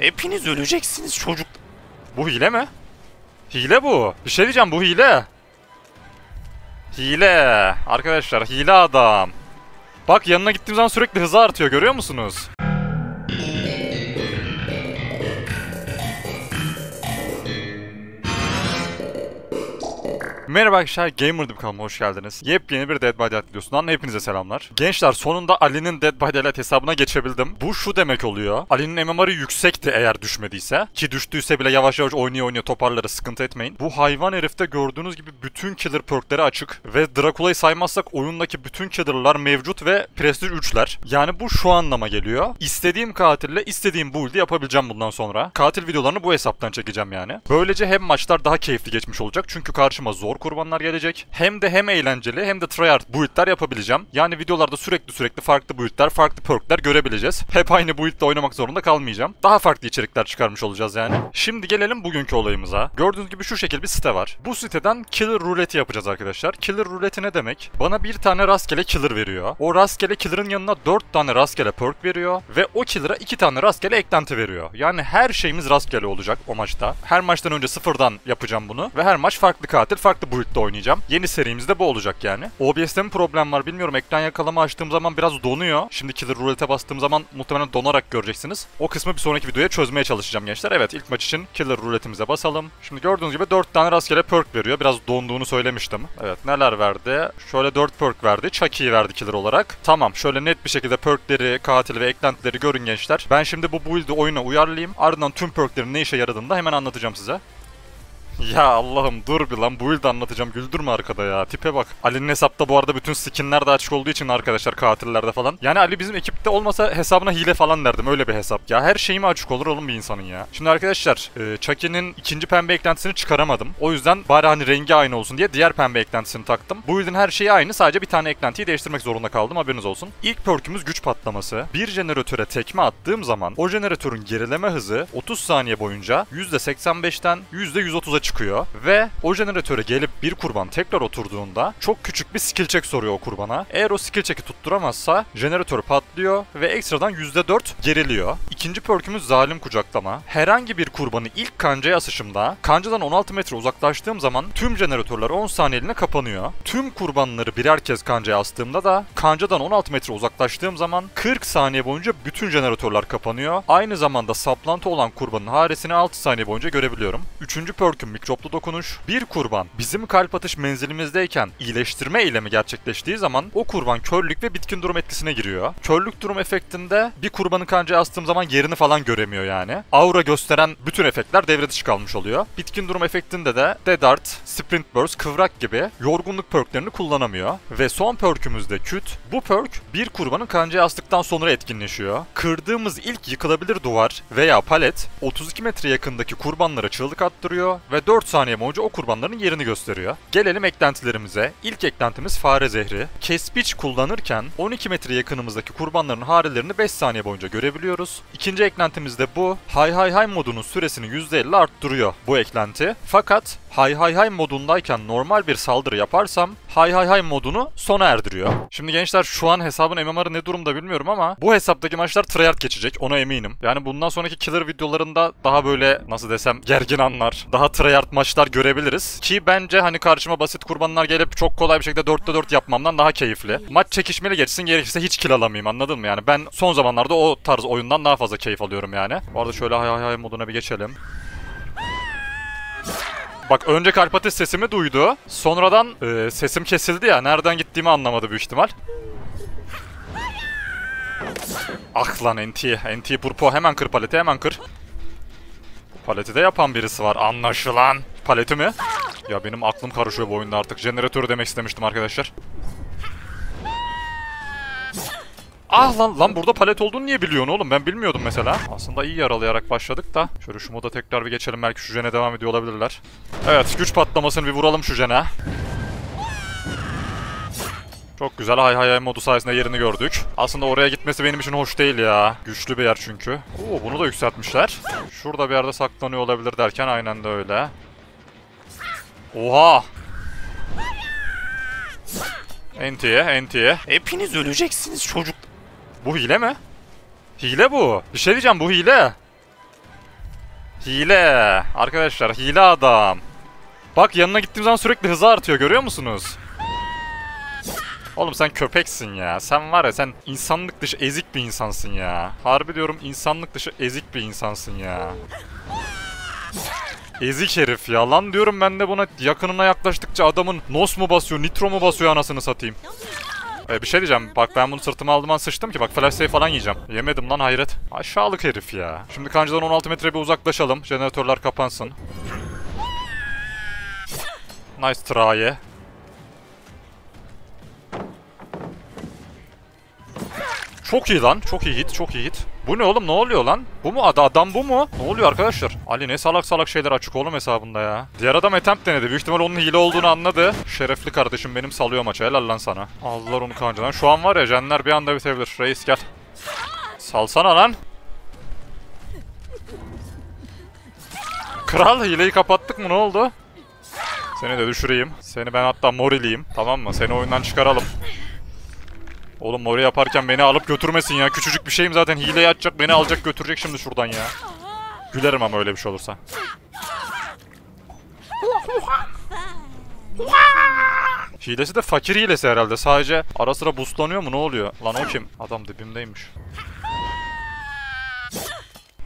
Hepiniz öleceksiniz çocuk. Bu hile mi? Hile bu. Bir şey diyeceğim, bu hile. Hile. Arkadaşlar hile adam. Bak yanına gittiğim zaman sürekli hızı artıyor, görüyor musunuz? Merhaba arkadaşlar, Gamerin Dibi kanalıma hoş geldiniz. Yepyeni bir Dead by Daylight videosundan hepinize selamlar. Gençler sonunda Ali'nin Dead by Daylight hesabına geçebildim. Bu şu demek oluyor. Ali'nin MMR'ı yüksekti eğer düşmediyse. Ki düştüyse bile yavaş yavaş oynuyor toparları, sıkıntı etmeyin. Bu hayvan herifte gördüğünüz gibi bütün killer perkleri açık. Ve Drakula'yı saymazsak oyundaki bütün killer'lar mevcut ve Prestige 3'ler. Yani bu şu anlama geliyor. İstediğim katille istediğim build'i yapabileceğim bundan sonra. Katil videolarını bu hesaptan çekeceğim yani. Böylece hem maçlar daha keyifli geçmiş olacak. Çünkü karşıma zor kurbanlar gelecek. Hem eğlenceli hem de tryhard build'ler yapabileceğim. Yani videolarda sürekli farklı build'ler, farkle perk'ler görebileceğiz. Hep aynı build'le oynamak zorunda kalmayacağım. Daha farklı içerikler çıkarmış olacağız yani. Şimdi gelelim bugünkü olayımıza. Gördüğünüz gibi şu şekil bir site var. Bu siteden killer rulete'i yapacağız arkadaşlar. Killer ruleti ne demek? Bana bir tane rastgele killer veriyor. O rastgele killer'ın yanına 4 tane rastgele perk veriyor. Ve o killer'a 2 tane rastgele eklenti veriyor. Yani her şeyimiz rastgele olacak o maçta. Her maçtan önce sıfırdan yapacağım bunu. Ve her maç farklı katil, farklı build'de oynayacağım. Yeni serimizde bu olacak yani. OBS'te mi problem var bilmiyorum. Ekran yakalama açtığım zaman biraz donuyor. Şimdi killer rulete'e bastığım zaman muhtemelen donarak göreceksiniz. O kısmı bir sonraki videoya çözmeye çalışacağım gençler. Evet, ilk maç için killer rulete'imize basalım. Şimdi gördüğünüz gibi 4 tane rastgele perk veriyor. Biraz donduğunu söylemiştim. Evet, neler verdi? Şöyle 4 perk verdi. Chucky'yi verdi killer olarak. Tamam, şöyle net bir şekilde perkleri, katil ve eklentileri görün gençler. Ben şimdi bu build'i oyuna uyarlayayım. Ardından tüm perklerin ne işe yaradığını da hemen anlatacağım size. Ya Allah'ım dur bir lan, bu build'i anlatacağım, güldürme arkada ya, tipe bak. Ali'nin hesapta bu arada bütün skinler de açık olduğu için arkadaşlar, katillerde falan. Yani Ali bizim ekipte olmasa hesabına hile falan derdim, öyle bir hesap. Ya her şeyime açık olur oğlum bir insanın ya. Şimdi arkadaşlar Chucky'nin ikinci pembe eklentisini çıkaramadım. O yüzden bari hani rengi aynı olsun diye diğer pembe eklentisini taktım. Bu build'in her şeyi aynı, sadece bir tane eklentiyi değiştirmek zorunda kaldım, haberiniz olsun. İlk perk'ümüz güç patlaması. Bir jeneratöre tekme attığım zaman o jeneratörün gerileme hızı 30 saniye boyunca %85'ten %130'a çıkıyor ve o jeneratöre gelip bir kurban tekrar oturduğunda çok küçük bir skill check soruyor o kurbana. Eğer o skill check'i tutturamazsa jeneratör patlıyor ve ekstradan %4 geriliyor. İkinci perk'ümüz zalim kucaklama. Herhangi bir kurbanı ilk kancaya asışımda kancadan 16 metre uzaklaştığım zaman tüm jeneratörler 10 saniyeliğine kapanıyor. Tüm kurbanları birer kez kancaya astığımda da kancadan 16 metre uzaklaştığım zaman 40 saniye boyunca bütün jeneratörler kapanıyor. Aynı zamanda saplantı olan kurbanın haresini 6 saniye boyunca görebiliyorum. Üçüncü perk'üm mikroplu dokunuş. Bir kurban bizim kalp atış menzilimizdeyken iyileştirme eylemi gerçekleştiği zaman o kurban körlük ve bitkin durum etkisine giriyor. Körlük durum efektinde bir kurbanı kancaya astığım zaman yerini falan göremiyor yani. Aura gösteren bütün efektler devre dışı kalmış oluyor. Bitkin durum efektinde de Dead Art, Sprint Burst, Kıvrak gibi yorgunluk perklerini kullanamıyor. Ve son perkümüzde küt. Bu perk bir kurbanın kancaya astıktan sonra etkinleşiyor. Kırdığımız ilk yıkılabilir duvar veya palet 32 metre yakındaki kurbanlara çığlık attırıyor ve 4 saniye boyunca o kurbanların yerini gösteriyor. Gelelim eklentilerimize. İlk eklentimiz fare zehri. Kespiç kullanırken 12 metre yakınımızdaki kurbanların harelerini 5 saniye boyunca görebiliyoruz. İkinci eklentimiz de bu. Hay hay hay modunun süresini %50 arttırıyor bu eklenti. Fakat hay hay hay modundayken normal bir saldırı yaparsam hay hay hay modunu sona erdiriyor. Şimdi gençler şu an hesabın MMR'ı ne durumda bilmiyorum ama bu hesaptaki maçlar tryhard geçecek, ona eminim. Yani bundan sonraki killer videolarında daha böyle nasıl desem gergin anlar, daha tryhard maçlar görebiliriz. Ki bence hani karşıma basit kurbanlar gelip çok kolay bir şekilde 4'te 4 yapmamdan daha keyifli. Maç çekişmeli geçsin, gerekirse hiç kill alamayayım, anladın mı yani? Ben son zamanlarda o tarz oyundan daha fazla keyif alıyorum yani. Bu arada şöyle hay hay hay moduna bir geçelim. Bak önce Karpatiz sesimi duydu. Sonradan sesim kesildi ya. Nereden gittiğimi anlamadı büyük ihtimal. Ah lan enti. Enti purpo. Hemen kır paleti, hemen kır. Paleti de yapan birisi var anlaşılan. Paleti mi? Ya benim aklım karışıyor bu oyunda artık. Jeneratörü demek istemiştim arkadaşlar. Ah lan lan, burada palet olduğunu niye biliyorsun oğlum? Ben bilmiyordum mesela. Aslında iyi yaralayarak başladık da. Şöyle şu moda tekrar bir geçelim. Belki şu jene devam ediyor olabilirler. Evet, güç patlamasını bir vuralım şu jene. Çok güzel, hay hay hay modu sayesinde yerini gördük. Aslında oraya gitmesi benim için hoş değil ya. Güçlü bir yer çünkü. Oo, bunu da yükseltmişler. Şurada bir yerde saklanıyor olabilir derken aynen de öyle. Oha! Entiye, entiye. Hepiniz öleceksiniz çocuk. Bu hile mi? Hile bu. Bir şey diyeceğim, bu hile. Hile. Arkadaşlar hile adam. Bak yanına gittiğim zaman sürekli hızı artıyor, görüyor musunuz? Oğlum sen köpeksin ya. Sen var ya, sen insanlık dışı ezik bir insansın ya. Harbi diyorum, insanlık dışı ezik bir insansın ya. Ezik herif ya. Lan diyorum ben de buna, yakınına yaklaştıkça adamın nos mu basıyor, nitro mu basıyor anasını satayım. Bir şey diyeceğim. Bak ben bunu sırtıma aldığımdan sıçtım ki. Bak flash falan yiyeceğim. Yemedim lan, hayret. Aşağılık herif ya. Şimdi kancadan 16 metre bir uzaklaşalım. Jeneratörler kapansın. Nice try. Çok iyi lan. Çok iyi hit. Çok iyi hit. Bu ne oğlum? Ne oluyor lan? Bu mu? Adam bu mu? Ne oluyor arkadaşlar? Ali ne salak salak şeyler açık oğlum hesabında ya. Diğer adam attempt denedi. Büyük ihtimal onun hile olduğunu anladı. Şerefli kardeşim benim, salıyor maça. Helal lan sana. Aldılar onu kancadan. Şu an var ya, jenler bir anda bitebilir. Reis gel. Salsana lan. Kral hileyi kapattık mı? Ne oldu? Seni de düşüreyim. Seni ben hatta moriliyim. Tamam mı? Seni oyundan çıkaralım. Oğlum mori yaparken beni alıp götürmesin ya. Küçücük bir şeyim zaten. Hileyi açacak, beni alacak götürecek şimdi şuradan ya. Gülerim ama öyle bir şey olursa. Hilesi de fakir hilesi herhalde. Sadece ara sıra boostlanıyor mu? Ne oluyor? Lan o kim? Adam dibimdeymiş.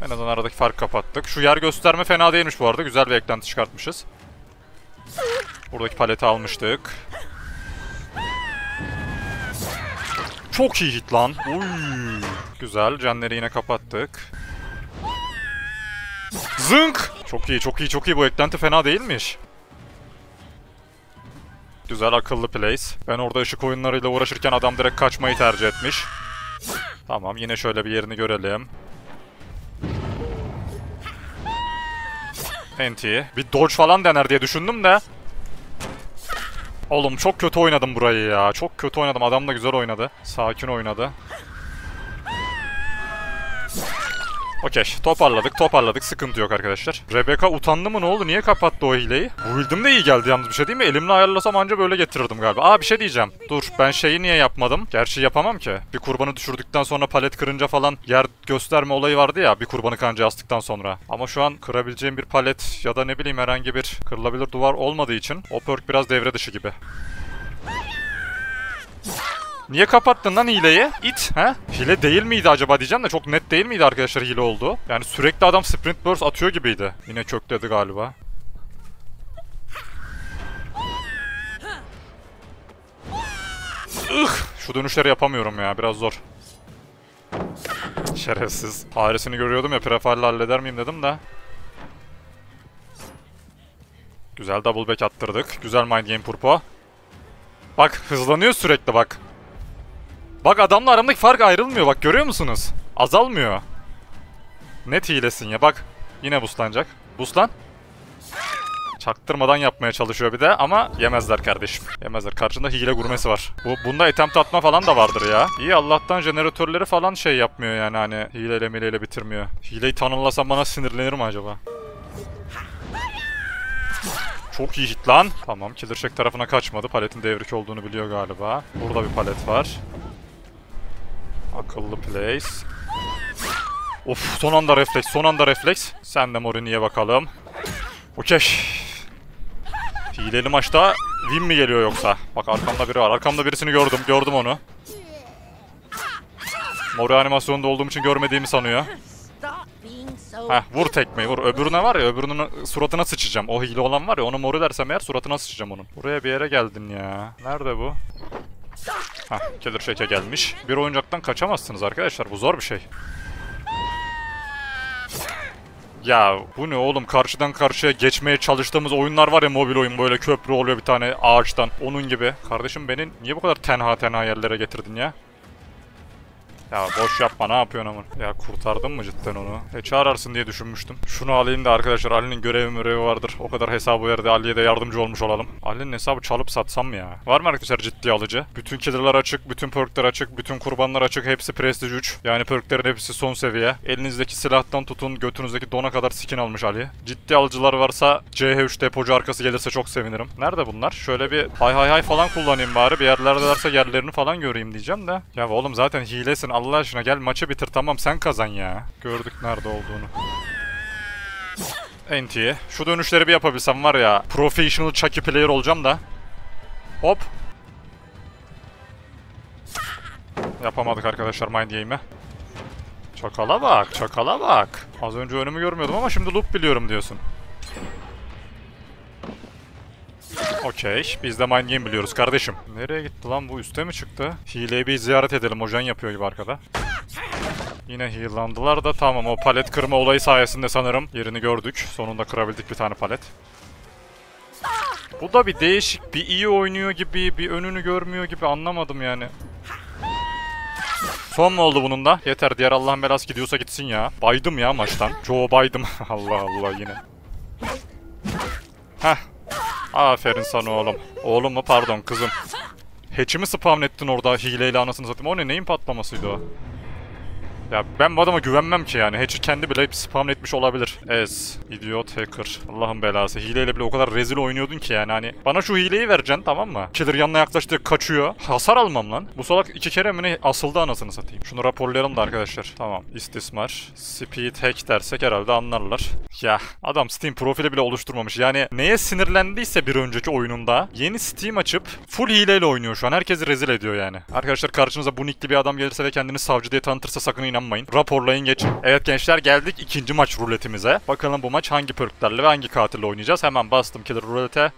En azından aradaki farkı kapattık. Şu yer gösterme fena değilmiş bu arada. Güzel bir eklenti çıkartmışız. Buradaki paleti almıştık. Çok iyi hit lan. Oy. Güzel. Canleri yine kapattık. Zınk. Çok iyi, çok iyi, çok iyi. Bu eklenti fena değilmiş. Güzel, akıllı place. Ben orada ışık oyunlarıyla uğraşırken adam direkt kaçmayı tercih etmiş. Tamam, yine şöyle bir yerini görelim. Enti. Bir dodge falan dener diye düşündüm de. Oğlum çok kötü oynadım burayı ya. Çok kötü oynadım. Adam da güzel oynadı. Sakin oynadı. Okey. Toparladık. Toparladık. Sıkıntı yok arkadaşlar. Rebecca utandı mı? Ne oldu? Niye kapattı o hileyi? Build'im de iyi geldi yalnız, bir şey değil mi? Elimle ayarlasam anca böyle getirirdim galiba. Aa bir şey diyeceğim. Dur ben şeyi niye yapmadım? Gerçi yapamam ki. Bir kurbanı düşürdükten sonra palet kırınca falan yer gösterme olayı vardı ya. Bir kurbanı kanca astıktan sonra. Ama şu an kırabileceğim bir palet ya da ne bileyim herhangi bir kırılabilir duvar olmadığı için o perk biraz devre dışı gibi. Niye kapattın lan hileyi? İt, he? Hile değil miydi acaba diyeceğim de çok net değil miydi arkadaşlar hile oldu? Yani sürekli adam sprint burst atıyor gibiydi. Yine kökledi galiba. Şu dönüşleri yapamıyorum ya, biraz zor. Şerefsiz. Haresini görüyordum ya, prefalle halleder miyim dedim de. Güzel double back attırdık. Güzel mind game purpo. Bak hızlanıyor sürekli bak. Bak adamla aramdaki fark ayrılmıyor. Bak görüyor musunuz? Azalmıyor. Net hilesin ya. Bak yine buslanacak. Buslan. Çaktırmadan yapmaya çalışıyor bir de ama yemezler kardeşim. Yemezler. Karşında hile gurmesi var. Bunda attempt atma falan da vardır ya. İyi Allah'tan jeneratörleri falan şey yapmıyor yani, hani hileyle mileyle bitirmiyor. Hileyi tanımlasam bana sinirlenir mi acaba? Çok iyi hit lan. Tamam, killer check tarafına kaçmadı. Paletin devrik olduğunu biliyor galiba. Burada bir palet var. Akıllı place. Of, son anda refleks, son anda refleks. Sen de Morini'ye bakalım. Okey. Hileli maçta win mi geliyor yoksa? Bak arkamda biri var. Arkamda birisini gördüm. Gördüm onu. Mori animasyonunda olduğum için görmediğimi sanıyor. Heh, vur tekmeyi vur. Öbürüne var ya, öbürünün suratına sıçacağım. O hile olan var ya, onu mor dersem eğer suratına sıçacağım onun. Buraya bir yere geldin ya. Nerede bu? Heh, killer check'e gelmiş. Bir oyuncaktan kaçamazsınız arkadaşlar, bu zor bir şey. Ya bu ne oğlum, karşıdan karşıya geçmeye çalıştığımız oyunlar var ya, mobil oyun, böyle köprü oluyor bir tane ağaçtan. Onun gibi. Kardeşim beni niye bu kadar tenha yerlere getirdin ya? Ya boş yapma, ne yapıyorsun amın? Ya kurtardın mı cidden onu? Çağırarsın diye düşünmüştüm. Şunu alayım da arkadaşlar, Ali'nin görevi vardır. O kadar hesabı verdi, Ali'ye de yardımcı olmuş olalım. Ali'nin hesabı çalıp satsam ya. Var mı arkadaşlar ciddi alıcı? Bütün killer'lar açık, bütün perk'ler açık, bütün kurbanlar açık. Hepsi Prestige 3. Yani perk'lerin hepsi son seviye. Elinizdeki silahtan tutun, götünüzdeki dona kadar skin almış Ali. Ciddi alıcılar varsa CH3 depocu arkası gelirse çok sevinirim. Nerede bunlar? Şöyle bir hay falan kullanayım bari. Bir yerlerdelerse yerlerini falan göreyim diyeceğim de. Ya oğlum zaten hilesin. Allah aşkına gel maçı bitir, tamam sen kazan ya. Gördük nerede olduğunu. Enti'ye. Şu dönüşleri bir yapabilsem var ya. Professional Chucky player olacağım da. Hop. Yapamadık arkadaşlar mind game'i. Çakala bak, çakala bak. Az önce önümü görmüyordum ama şimdi loop biliyorum diyorsun. Okey, biz de mind game biliyoruz kardeşim. Nereye gitti lan bu, üste mi çıktı? Hileyi bir ziyaret edelim, hocan yapıyor gibi arkada. Yine heal'landılar da tamam, o palet kırma olayı sayesinde sanırım yerini gördük. Sonunda kırabildik bir tane palet. Bu da bir değişik, bir iyi oynuyor gibi, bir önünü görmüyor gibi, anlamadım yani. Son mu oldu bunun da? Yeter, diğer Allah'ın belası gidiyorsa gitsin ya. Baydım ya maçtan. Joe Biden. Allah Allah yine. Heh. Aferin sana oğlum. Oğlum mu? Pardon kızım. Hatch'imi spamlettin orada hileyle anasını satayım. O ne? Neyin patlamasıydı o? Ya ben bu adama güvenmem ki yani. Hatch'i kendi bile spamletmiş olabilir. Ez. İdiot hacker. Allah'ın belası. Hileyle bile o kadar rezil oynuyordun ki yani hani. Bana şu hileyi vereceksin tamam mı? Killer yanına yaklaştı, kaçıyor. Hasar almam lan. Bu salak 2 kere mi ne asıldı anasını satayım. Şunu raporlayalım da arkadaşlar. Tamam. İstismar. Speed hack dersek herhalde anlarlar. Ya adam Steam profili bile oluşturmamış. Yani neye sinirlendiyse bir önceki oyununda yeni Steam açıp full hileyle oynuyor şu an. Herkesi rezil ediyor yani. Arkadaşlar karşınıza bu nickli bir adam gelirse ve kendini savcı diye tanıtırsa sakın inan. Raporlayın geçin. Evet gençler, geldik 2. maç ruletimize. Bakalım bu maç hangi perklerle ve hangi katille oynayacağız. Hemen bastım killer rulete.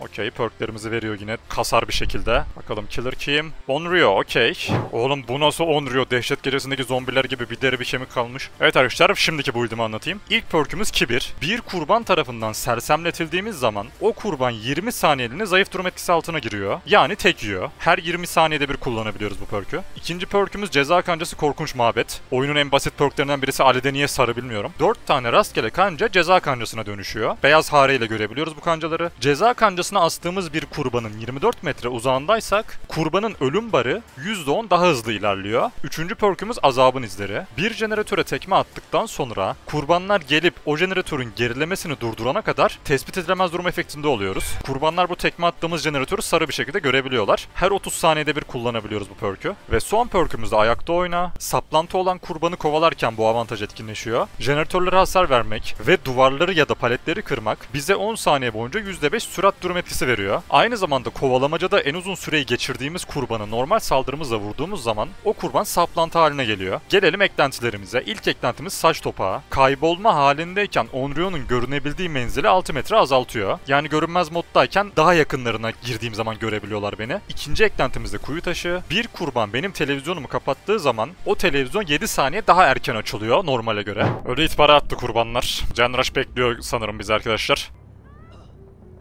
Okey, perklerimizi veriyor yine kasar bir şekilde. Bakalım killer kim? Onryo, okey. Oğlum bu nasıl Onryo? Dehşet gecesindeki zombiler gibi bir deri bir kemik kalmış. Evet arkadaşlar, şimdiki build'imi anlatayım. İlk perkümüz kibir. Bir kurban tarafından sersemletildiğimiz zaman o kurban 20 saniyeliğine zayıf durum etkisi altına giriyor. Yani tek yiyor. Her 20 saniyede bir kullanabiliyoruz bu perkü. İkinci perkümüz ceza kancası korkunç mabet. Oyunun en basit perklerinden birisi. Ali'de niye sarı bilmiyorum. 4 tane rastgele kanca ceza kancasına dönüşüyor. Beyaz hareyle görebiliyoruz bu kancaları. Ceza kancası astığımız bir kurbanın 24 metre uzağındaysak kurbanın ölüm barı %10 daha hızlı ilerliyor. 3. perkümüz azabın izleri. Bir jeneratöre tekme attıktan sonra kurbanlar gelip o jeneratörün gerilemesini durdurana kadar tespit edilemez durum efektinde oluyoruz. Kurbanlar bu tekme attığımız jeneratörü sarı bir şekilde görebiliyorlar. Her 30 saniyede bir kullanabiliyoruz bu perkü. Ve son perkümüz de ayakta oyna. Saplantı olan kurbanı kovalarken bu avantaj etkinleşiyor. Jeneratörlere hasar vermek ve duvarları ya da paletleri kırmak bize 10 saniye boyunca %5 sürat durum etkisi veriyor. Aynı zamanda kovalamacada en uzun süreyi geçirdiğimiz kurbanı normal saldırımızla vurduğumuz zaman o kurban saplantı haline geliyor. Gelelim eklentilerimize. İlk eklentimiz saç topağı. Kaybolma halindeyken Onryo'nun görünebildiği menzili 6 metre azaltıyor. Yani görünmez moddayken daha yakınlarına girdiğim zaman görebiliyorlar beni. İkinci eklentimiz de kuyu taşı. Bir kurban benim televizyonumu kapattığı zaman o televizyon 7 saniye daha erken açılıyor normale göre. Öyle itibara attı kurbanlar. Canrush bekliyor sanırım bizi arkadaşlar.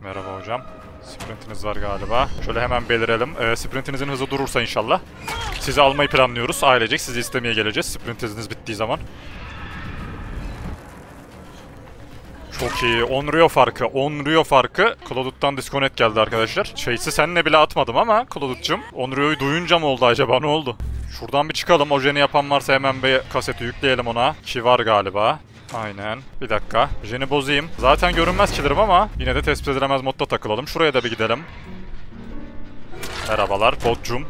Merhaba hocam. Sprintiniz var galiba. Şöyle hemen belirelim. Sprintinizin hızı durursa inşallah. Sizi almayı planlıyoruz. Ailecek sizi istemeye geleceğiz. Sprintiniz bittiği zaman. Çok iyi. Onryo farkı. Onryo farkı. Claudette'dan disconnect geldi arkadaşlar. Chase'i seninle bile atmadım ama Claudette'cığım. Onryo'yu duyunca mı oldu acaba? Ne oldu? Şuradan bir çıkalım. Ojen'i yapan varsa hemen bir kaseti yükleyelim ona. Ki var galiba. Aynen. Bir dakika. Jhin'i bozayım. Zaten görünmez killerim ama yine de tespit edilemez modda takılalım. Şuraya da bir gidelim. Merhabalar botcum.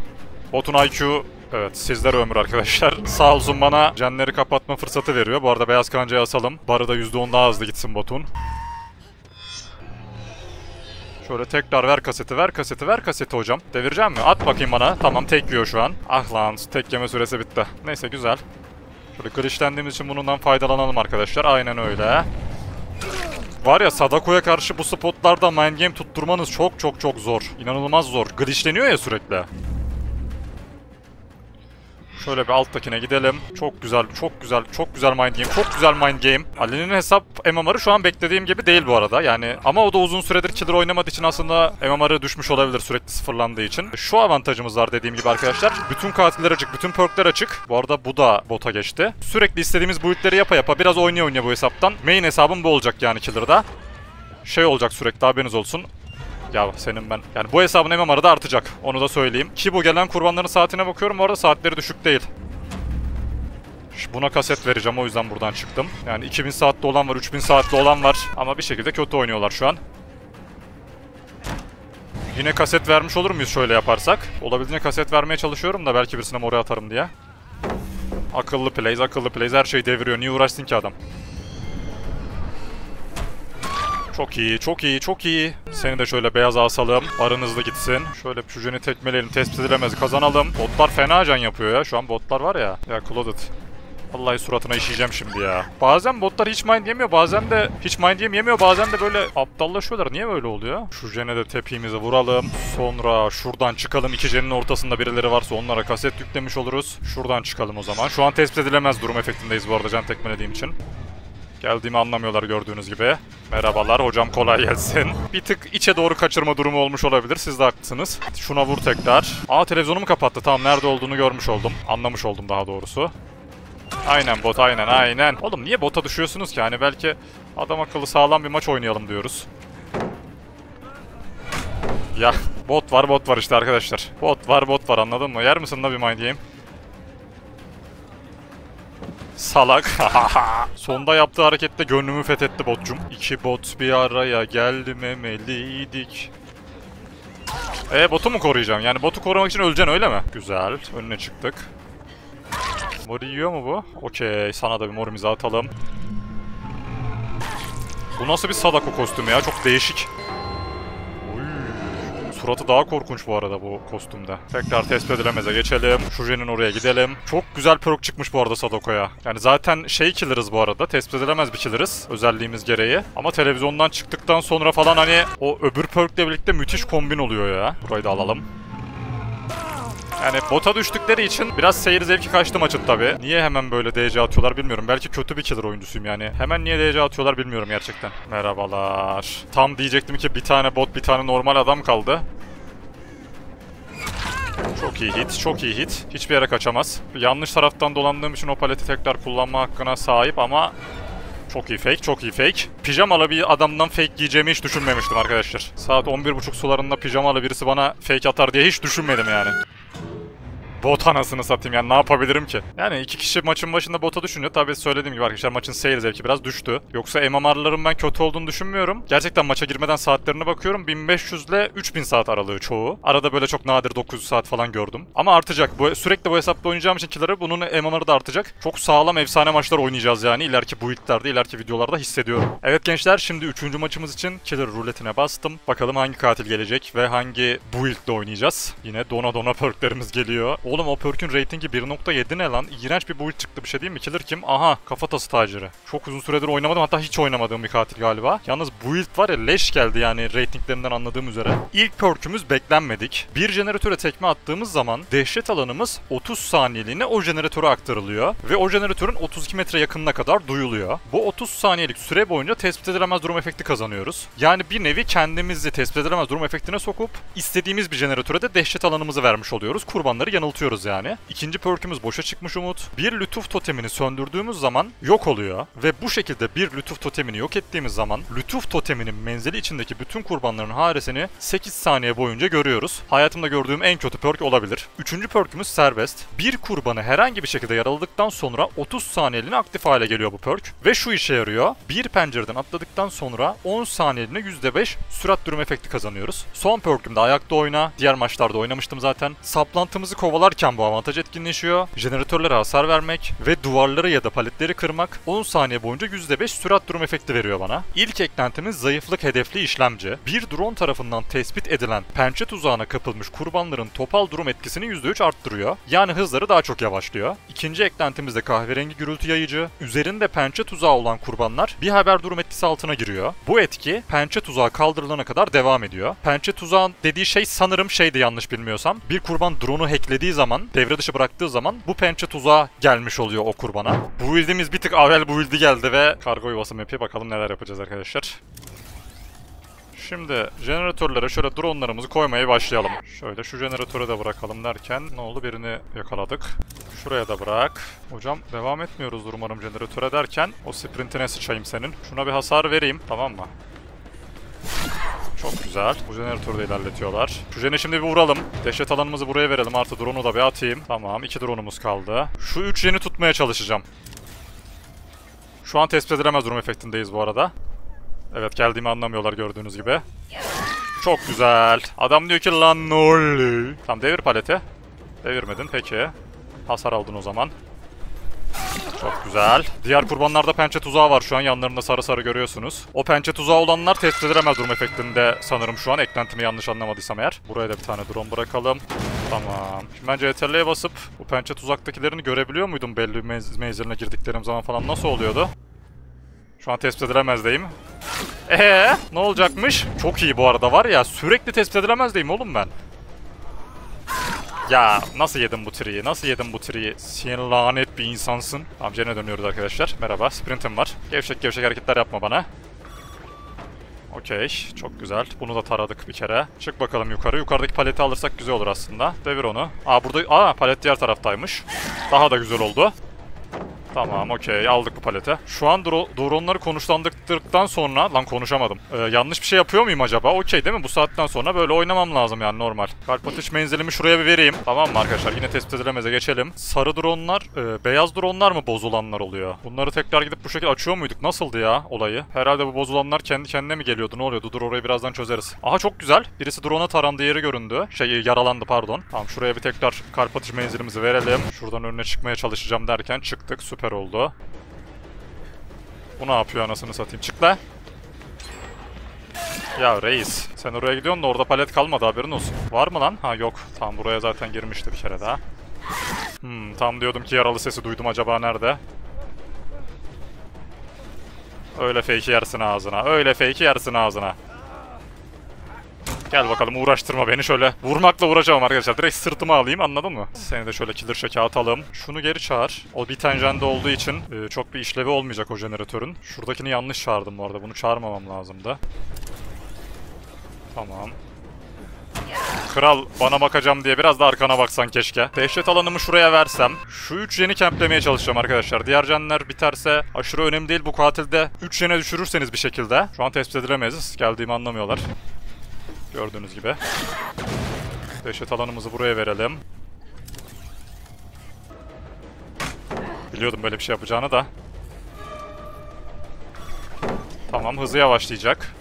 Botun IQ... Evet, sizler ömür arkadaşlar. Sağ olsun bana jenleri kapatma fırsatı veriyor. Bu arada beyaz kancayı asalım. Barı da %10 daha hızlı gitsin botun. Şöyle tekrar ver kaseti, ver kaseti, ver kaseti hocam. Devireceğim mi? At bakayım bana. Tamam, tek yiyor şu an. Ah lan, tek yeme süresi bitti. Neyse, güzel. Şöyle glitchlendiğimiz için bundan faydalanalım arkadaşlar. Aynen öyle. Var ya, Sadako'ya karşı bu spotlarda mind game tutturmanız çok zor. İnanılmaz zor. Glitchleniyor ya sürekli. Şöyle bir alttakine gidelim. Çok güzel mind game. Çok güzel mind game. Ali'nin hesap MMR'ı şu an beklediğim gibi değil bu arada. Yani ama o da uzun süredir killer oynamadığı için aslında MMR'ı düşmüş olabilir sürekli sıfırlandığı için. Şu avantajımız var dediğim gibi arkadaşlar. Bütün katiller açık, bütün perkler açık. Bu arada bu da bota geçti. Sürekli istediğimiz build'leri yapa yapa biraz oynaya bu hesaptan. Main hesabım bu olacak yani killer'da. Şey olacak sürekli, haberiniz olsun. Ya senin ben. Yani bu hesabın MMR'ı da artacak. Onu da söyleyeyim. Ki bu gelen kurbanların saatine bakıyorum. Bu arada saatleri düşük değil. Buna kaset vereceğim. O yüzden buradan çıktım. Yani 2000 saatli olan var. 3000 saatli olan var. Ama bir şekilde kötü oynuyorlar şu an. Yine kaset vermiş olur muyuz şöyle yaparsak? Olabildiğince kaset vermeye çalışıyorum da belki birisine oraya atarım diye. Akıllı plays, akıllı plays. Her şeyi deviriyor. Niye uğraşsın ki adam? Çok iyi, çok iyi, çok iyi. Seni de şöyle beyaz asalım. Arın hızlı gitsin. Şöyle şu Jhin'i tekmeleyelim. Tespit edilemez. Kazanalım. Botlar fena can yapıyor ya. Şu an botlar var ya. Ya Claudette. Vallahi suratına işeyeceğim şimdi ya. Bazen botlar hiç mind yemiyor, bazen de hiç mind yemiyor, bazen de böyle aptallaşıyorlar. Niye böyle oluyor? Şu Jhin'e de tepimizi vuralım. Sonra şuradan çıkalım. İki Jhin'in ortasında birileri varsa onlara kaset yüklemiş oluruz. Şuradan çıkalım o zaman. Şu an tespit edilemez durum efektindeyiz bu arada can tekmelediğim için. Geldiğimi anlamıyorlar gördüğünüz gibi. Merhabalar hocam, kolay gelsin. Bir tık içe doğru kaçırma durumu olmuş olabilir. Siz de haklısınız. Şuna vur tekrar. Aa, televizyonumu kapattı. Tamam, nerede olduğunu görmüş oldum. Anlamış oldum daha doğrusu. Aynen bot, aynen aynen. Oğlum niye bota düşüyorsunuz ki? Hani belki adam akıllı sağlam bir maç oynayalım diyoruz. Ya bot var, bot var işte arkadaşlar. Bot var, bot var, anladın mı? Yer misin la bir mind game? Salak. Sonda yaptığı harekette gönlümü fethetti botcum. İki bot bir araya gelmemeliydik. Botu mu koruyacağım? Yani botu korumak için öleceksin öyle mi? Güzel. Önüne çıktık. Mor yiyor mu bu? Okey. Sana da bir mor imza atalım. Bu nasıl bir Sadako kostümü ya? Çok değişik. Suratı daha korkunç bu arada bu kostümde. Tekrar tespit edilemeze geçelim. Şu Jhin'in oraya gidelim. Çok güzel perk çıkmış bu arada Sadako'ya. Yani zaten şey killer'ız bu arada. Tespit edilemez bir killer'ız özelliğimiz gereği. Ama televizyondan çıktıktan sonra falan hani o öbür perk'le birlikte müthiş kombin oluyor ya. Burayı da alalım. Yani bota düştükleri için biraz seyir zevki kaçtı maçın tabi. Niye hemen böyle DC atıyorlar bilmiyorum. Belki kötü bir killer oyuncusuyum yani. Hemen niye DC atıyorlar bilmiyorum gerçekten. Merhabalar. Tam diyecektim ki bir tane bot bir tane normal adam kaldı. Çok iyi hit, çok iyi hit. Hiçbir yere kaçamaz. Yanlış taraftan dolandığım için o paleti tekrar kullanma hakkına sahip ama... Çok iyi fake, çok iyi fake. Pijamalı bir adamdan fake giyeceğimi hiç düşünmemiştim arkadaşlar. Saat 11.30 sularında pijamalı birisi bana fake atar diye hiç düşünmedim yani. Bot anasını satayım yani, ne yapabilirim ki? Yani iki kişi maçın başında bota düşünce tabii söylediğim gibi arkadaşlar maçın seyir zevki biraz düştü. Yoksa MMR'ların ben kötü olduğunu düşünmüyorum. Gerçekten maça girmeden saatlerine bakıyorum. 1500 ile 3000 saat aralığı çoğu. Arada böyle çok nadir 900 saat falan gördüm. Ama artacak. Sürekli bu hesapta oynayacağım için killer'ı bunun MMR'ı da artacak. Çok sağlam efsane maçlar oynayacağız yani. İleriki build'lerde, ileriki videolarda hissediyorum. Evet gençler, şimdi 3. maçımız için killer ruletine bastım. Bakalım hangi katil gelecek ve hangi build'le oynayacağız. Yine dona dona perklerimiz geliyor. Oğlum o perk'ün ratingi 1.7 ne lan? İğrenç bir build çıktı, bir şey değil mi? Killer kim? Aha, kafatası taciri. Çok uzun süredir oynamadım, hatta hiç oynamadığım bir katil galiba. Yalnız build var ya, leş geldi yani ratinglerinden anladığım üzere. İlk perk'ümüz beklenmedik. Bir jeneratöre tekme attığımız zaman dehşet alanımız 30 saniyeliğine o jeneratöre aktarılıyor. Ve o jeneratörün 32 metre yakınına kadar duyuluyor. Bu 30 saniyelik süre boyunca tespit edilemez durum efekti kazanıyoruz. Yani bir nevi kendimizi tespit edilemez durum efektine sokup istediğimiz bir jeneratöre de dehşet alanımızı vermiş oluyoruz. Kurbanları yanıltıyoruz. Yani. İkinci perk'ümüz boşa çıkmış umut. Bir lütuf totemini söndürdüğümüz zaman yok oluyor ve bu şekilde bir lütuf totemini yok ettiğimiz zaman lütuf toteminin menzili içindeki bütün kurbanların haresini 8 saniye boyunca görüyoruz. Hayatımda gördüğüm en kötü perk olabilir. Üçüncü perk'ümüz serbest. Bir kurbanı herhangi bir şekilde yaraladıktan sonra 30 saniyeliğine aktif hale geliyor bu perk ve şu işe yarıyor. Bir pencereden atladıktan sonra 10 saniyeliğine %5 sürat durum efekti kazanıyoruz. Son perk'ümde ayakta oyna. Diğer maçlarda oynamıştım zaten. Saplantımızı kovalar bu avantaj etkinleşiyor. Jeneratörlere hasar vermek ve duvarları ya da paletleri kırmak 10 saniye boyunca %5 sürat durum efekti veriyor bana. İlk eklentimiz zayıflık hedefli işlemci. Bir drone tarafından tespit edilen pençe tuzağına kapılmış kurbanların topal durum etkisini %3 arttırıyor. Yani hızları daha çok yavaşlıyor. İkinci eklentimiz de kahverengi gürültü yayıcı. Üzerinde pençe tuzağı olan kurbanlar bir haber durum etkisi altına giriyor. Bu etki pençe tuzağı kaldırılana kadar devam ediyor. Pençe tuzağın dediği şey sanırım şeydi yanlış bilmiyorsam. Bir kurban drone'u hacklediği zaman, devre dışı bıraktığı zaman bu pençe tuzağa gelmiş oluyor o kurbana. Bu build'imiz bir tık avvel build'i geldi ve kargo yuvası map'i, bakalım neler yapacağız arkadaşlar. Şimdi jeneratörlere şöyle drone'larımızı koymaya başlayalım. Şöyle şu jeneratöre de bırakalım derken ne oldu, birini yakaladık. Şuraya da bırak. Hocam devam etmiyoruzdur umarım jeneratöre derken o sprintine sıçayım senin. Şuna bir hasar vereyim tamam mı? Çok güzel. Bu jeneratörü de ilerletiyorlar. Şu Jhin'i şimdi bir vuralım. Dehşet alanımızı buraya verelim. Artı drone'u da bir atayım. Tamam. 2 drone'umuz kaldı. Şu 3 Jhin'i tutmaya çalışacağım. Şu an tespit edilemez durum efektindeyiz bu arada. Evet, geldiğimi anlamıyorlar gördüğünüz gibi. Çok güzel. Adam diyor ki lan nolü. Tamam, devir paleti. Devirmedin. Peki. Hasar aldın o zaman. Çok güzel. Diğer kurbanlarda pençe tuzağı var şu an. Yanlarında sarı sarı görüyorsunuz. O pençe tuzağı olanlar test edilemez durum efektinde sanırım şu an. Eklentimi yanlış anlamadıysam eğer. Buraya da bir tane drone bırakalım. Tamam. Şimdi ben CTRL'ye basıp bu pençe tuzaktakilerini görebiliyor muydum belli bir menziline girdiklerim zaman falan? Nasıl oluyordu? Şu an tespit edilemezdeyim. Ne olacakmış? Çok iyi bu arada var ya. Sürekli tespit edilemezdeyim oğlum ben. Ya nasıl yedim bu triyi? Nasıl yedim bu triyi? Sen lanet bir insansın. Amcana dönüyoruz arkadaşlar. Merhaba. Sprintim var. Gevşek gevşek hareketler yapma bana. Okey. Çok güzel. Bunu da taradık bir kere. Çık bakalım yukarı. Yukarıdaki paleti alırsak güzel olur aslında. Devir onu. Aa burada... Aa palet diğer taraftaymış. Daha da güzel oldu. Tamam okey. Aldık bu paleti. Şu an drone'ları konuşlandırdıktan sonra... Lan konuşamadım. Yanlış bir şey yapıyor muyum acaba? Okey değil mi? Bu saatten sonra böyle oynamam lazım yani normal. Kalp atış menzilimi şuraya bir vereyim. Tamam mı arkadaşlar? Yine tespit edilemeze geçelim. Sarı drone'lar... beyaz drone'lar mı bozulanlar oluyor? Bunları tekrar gidip bu şekilde açıyor muyduk? Nasıldı ya olayı? Herhalde bu bozulanlar kendi kendine mi geliyordu? Ne oluyordu? Dur orayı birazdan çözeriz. Aha çok güzel. Birisi drone'a tarandı, yeri göründü. Yaralandı pardon. Tamam şuraya bir tekrar kalp atış menzilimizi verelim. Şuradan önüne çıkmaya çalışacağım derken çıktık. Süper oldu. Bu ne yapıyor anasını satayım? Çık la. Ya reis. Sen oraya gidiyorsun da orada palet kalmadı haberin olsun. Var mı lan? Ha yok. Tam buraya zaten girmişti bir kere daha. Tam diyordum ki yaralı sesi duydum, acaba nerede? Öyle fake'i yersin ağzına. Öyle fake'i yersin ağzına. Gel bakalım, uğraştırma beni şöyle. Vurmakla uğraşamam arkadaşlar. Direkt sırtıma alayım, anladın mı? Seni de şöyle killer şeke atalım. Şunu geri çağır. O bir tanjende olduğu için çok bir işlevi olmayacak o jeneratörün. Şuradakini yanlış çağırdım bu arada. Bunu çağırmamam lazımdı. Tamam. Kral bana bakacağım diye biraz da arkana baksan keşke. Dehşet alanımı şuraya versem. Şu 3 jeni kemplemeye çalışacağım arkadaşlar. Diğer jenler biterse aşırı önemli değil. Bu katilde 3 jene düşürürseniz bir şekilde. Şu an tespit edilemeyiz. Geldiğimi anlamıyorlar. Gördüğünüz gibi. Dehşet alanımızı buraya verelim. Biliyordum böyle bir şey yapacağını da. Tamam, hızı yavaşlayacak.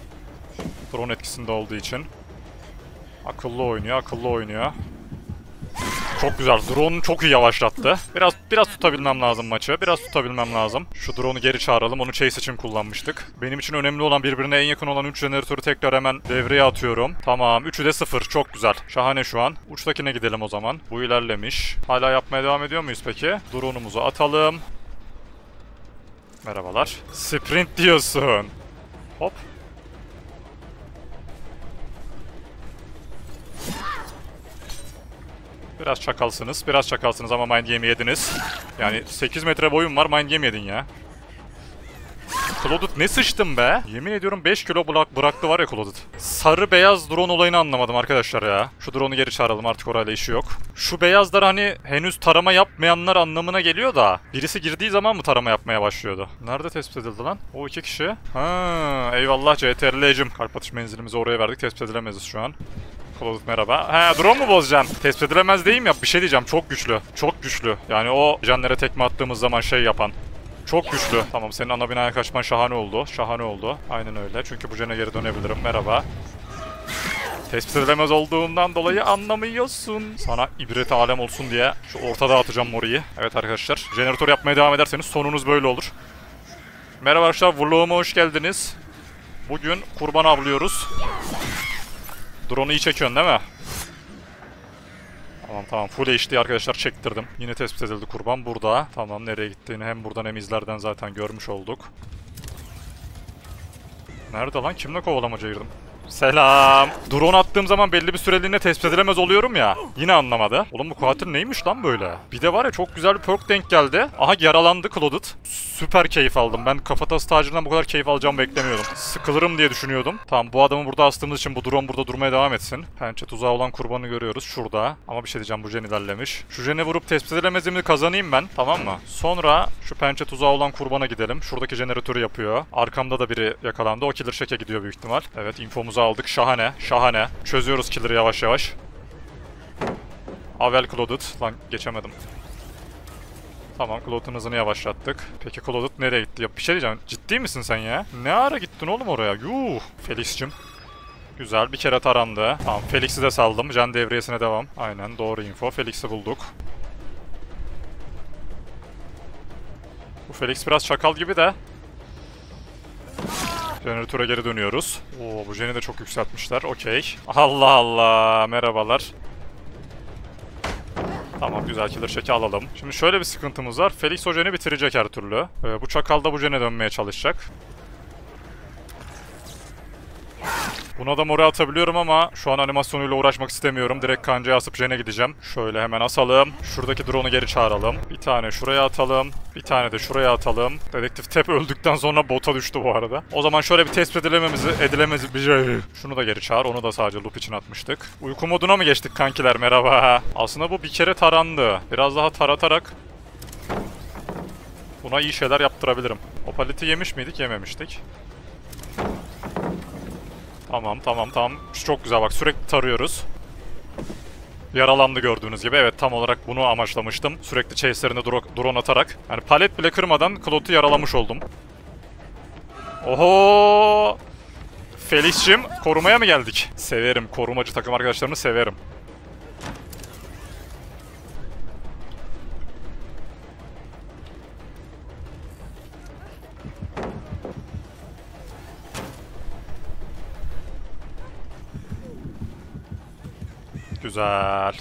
Drone etkisinde olduğu için. Akıllı oynuyor, akıllı oynuyor. Çok güzel. Drone'u çok iyi yavaşlattı. Biraz tutabilmem lazım maçı. Biraz tutabilmem lazım. Şu drone'u geri çağıralım. Onu chase için kullanmıştık. Benim için önemli olan birbirine en yakın olan 3 jeneratörü tekrar hemen devreye atıyorum. Tamam. 3'ü de 0. Çok güzel. Şahane şu an. Uçtakine gidelim o zaman. Bu ilerlemiş. Hala yapmaya devam ediyor muyuz peki? Drone'umuzu atalım. Merhabalar. Sprint diyorsun. Hop. Biraz çakalsınız ama mind game yediniz. Yani 8 metre boyum var, mind game yedin ya. Claudette ne sıçtın be? Yemin ediyorum 5 kilo bıraktı var ya Claudette. Sarı beyaz drone olayını anlamadım arkadaşlar ya. Şu drone'u geri çağıralım, artık orayla işi yok. Şu beyazlar hani henüz tarama yapmayanlar anlamına geliyor da. Birisi girdiği zaman mı tarama yapmaya başlıyordu? Nerede tespit edildi lan? O iki kişi. Ha, eyvallah CTRL'cim. Kalp atış menzilimizi oraya verdik, tespit edilemeziz şu an. Claudette merhaba. He, drone mu bozacağım? Tespit edilemez değil mi ya? Bir şey diyeceğim, çok güçlü. Çok güçlü. Yani o jenlere tekme attığımız zaman şey yapan. Çok güçlü. Tamam, senin ana binaya kaçman şahane oldu. Şahane oldu. Aynen öyle. Çünkü bu jene geri dönebilirim. Merhaba. Tespit edilemez olduğundan dolayı anlamıyorsun. Sana ibret alem olsun diye şu ortada atacağım moruyu. Evet arkadaşlar. Jeneratör yapmaya devam ederseniz sonunuz böyle olur. Merhaba arkadaşlar. Vloguma hoş geldiniz. Bugün kurban avlıyoruz. Drone'u iyi çekiyorsun değil mi? Tamam. Full HD arkadaşlar, çektirdim. Yine tespit edildi kurban burada. Tamam, nereye gittiğini hem buradan hem izlerden zaten görmüş olduk. Nerede lan? Kimle kovalamaca girdim? Selam. Drone attığım zaman belli bir süreliğine tespit edilemez oluyorum ya. Yine anlamadı. Oğlum bu katil neymiş lan böyle? Bir de var ya, çok güzel bir perk denk geldi. Aha, yaralandı Claudette. Süper keyif aldım. Ben kafatası tacirden bu kadar keyif alacağımı beklemiyordum. Sıkılırım diye düşünüyordum. Tamam, bu adamı burada astığımız için bu drone burada durmaya devam etsin. Pençe tuzağı olan kurbanı görüyoruz şurada. Ama bir şey diyeceğim, bu Jhin ilerlemiş. Şu Jhin'i vurup tespit edilemezliğimi kazanayım ben. Tamam mı? Sonra şu pençe tuzağı olan kurbana gidelim. Şuradaki jeneratörü yapıyor. Arkamda da biri yakalandı. O killer şeke gidiyor büyük ihtimal. Evet, infomuzu aldık. Şahane. Şahane. Çözüyoruz killer'ı yavaş yavaş. Avel Claudette. Lan geçemedim. Tamam, Claudette'ın hızını yavaşlattık. Peki Claudette nereye gitti? Ya bir şey diyeceğim. Ciddi misin sen ya? Ne ara gittin oğlum oraya? Yuh. Felix'cim. Güzel. Bir kere tarandı. Tamam. Felix'i de saldım. Jhin devriyesine devam. Aynen. Doğru info. Felix'i bulduk. Felix biraz çakal gibi de. Jeneratöre geri dönüyoruz. Oo, bu Jhin'i de çok yükseltmişler. Okey. Allah Allah. Merhabalar. Tamam, güzel killer check'i alalım. Şimdi şöyle bir sıkıntımız var. Felix o Jhin'i bitirecek her türlü. Bu çakal da bu Jhin'e dönmeye çalışacak. Buna da mora atabiliyorum ama şu an animasyonuyla uğraşmak istemiyorum. Direkt kancaya asıp Jhin'e gideceğim. Şöyle hemen asalım. Şuradaki drone'u geri çağıralım. Bir tane şuraya atalım. Bir tane de şuraya atalım. Dedektif Tep öldükten sonra bota düştü bu arada. O zaman şöyle bir test edilememizi şunu da geri çağır. Onu da sadece loop için atmıştık. Uyku moduna mı geçtik kankiler? Merhaba. Aslında bu bir kere tarandı. Biraz daha taratarak buna iyi şeyler yaptırabilirim. O paleti yemiş miydik? Yememiştik. Tamam. Çok güzel bak, sürekli tarıyoruz. Yaralandı gördüğünüz gibi. Evet, tam olarak bunu amaçlamıştım. Sürekli chase'lerinde drone atarak. Yani palet bile kırmadan Claude'u yaralamış oldum. Oho! Felix'cim, korumaya mı geldik? Severim, korumacı takım arkadaşlarımı severim. Güzel.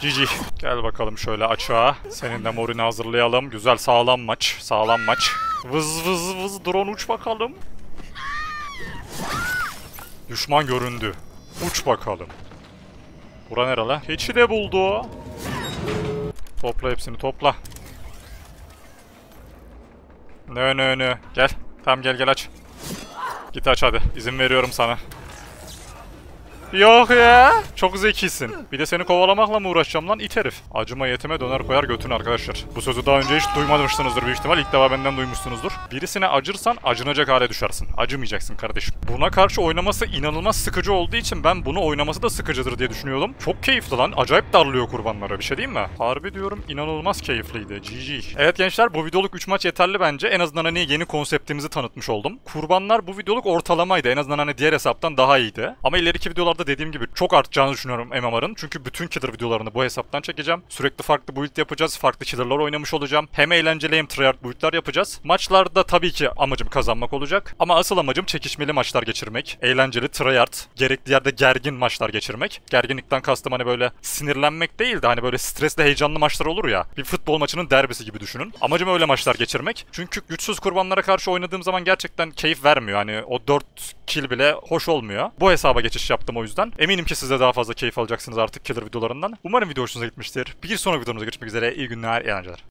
Cici. Gel bakalım şöyle açığa. Senin de morini hazırlayalım. Güzel, sağlam maç. Sağlam maç. Vız vız vız. Drone uç bakalım. Düşman göründü. Uç bakalım. Bura nerede? Keçi de buldu. Topla hepsini, topla. Nö. Gel. Tamam, gel aç. Git aç hadi. İzin veriyorum sana. Yok ya. Çok zekisin. Bir de seni kovalamakla mı uğraşacağım lan it herif. Acıma yetime döner koyar götün arkadaşlar. Bu sözü daha önce hiç duymamışsınızdır büyük ihtimal. İlk defa benden duymuşsunuzdur. Birisine acırsan acınacak hale düşersin. Acımayacaksın kardeşim. Buna karşı oynaması inanılmaz sıkıcı olduğu için ben bunu oynaması da sıkıcıdır diye düşünüyordum. Çok keyifli lan. Acayip darlıyor kurbanlara, bir şey değil mi? Harbi diyorum, inanılmaz keyifliydi. GG. Evet gençler, bu videoluk 3 maç yeterli bence. En azından hani yeni konseptimizi tanıtmış oldum. Kurbanlar bu videoluk ortalamaydı. En azından hani diğer hesaptan daha iyiydi. Ama ileriki videolar da dediğim gibi çok artacağını düşünüyorum MMR'ın. Çünkü bütün killer videolarını bu hesaptan çekeceğim. Sürekli farklı build yapacağız. Farklı killer'lar oynamış olacağım. Hem eğlenceli hem tryhard build'lar yapacağız. Maçlarda tabii ki amacım kazanmak olacak. Ama asıl amacım çekişmeli maçlar geçirmek. Eğlenceli, tryhard, gerekli yerde gergin maçlar geçirmek. Gerginlikten kastım hani böyle sinirlenmek değil de hani böyle stresli, heyecanlı maçlar olur ya. Bir futbol maçının derbisi gibi düşünün. Amacım öyle maçlar geçirmek. Çünkü güçsüz kurbanlara karşı oynadığım zaman gerçekten keyif vermiyor. Hani o 4 kill bile hoş olmuyor. Bu hesaba geçiş yaptım. O yüzden eminim ki siz de daha fazla keyif alacaksınız artık killer videolarından. Umarım video hoşunuza gitmiştir. Bir sonraki videomuzda görüşmek üzere. İyi günler, iyi eğlenceler.